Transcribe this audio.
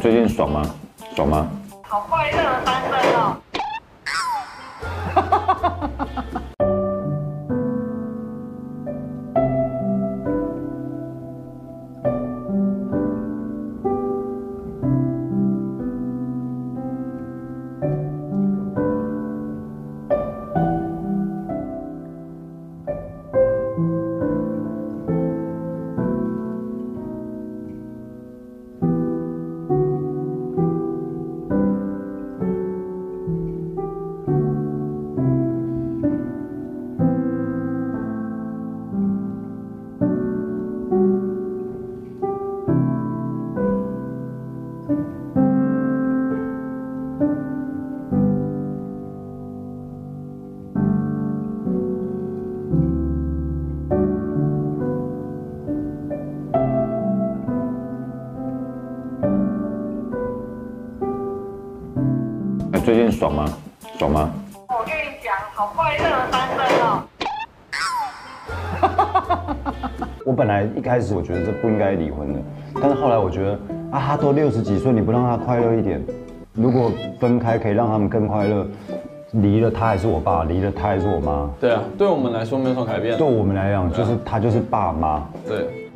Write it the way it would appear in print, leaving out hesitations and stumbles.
最近爽吗？爽吗？好快乐，3分哦。最近爽吗？爽吗？我跟你讲，好快乐，3分哦。我本来一开始我觉得这不应该离婚的，但是后来我觉得啊，他都60几岁，你不让他快乐一点？如果分开可以让他们更快乐，离了他还是我爸，离了他还是我妈。对啊，对我们来说没有什么改变。对我们来讲，就是他就是爸妈。对。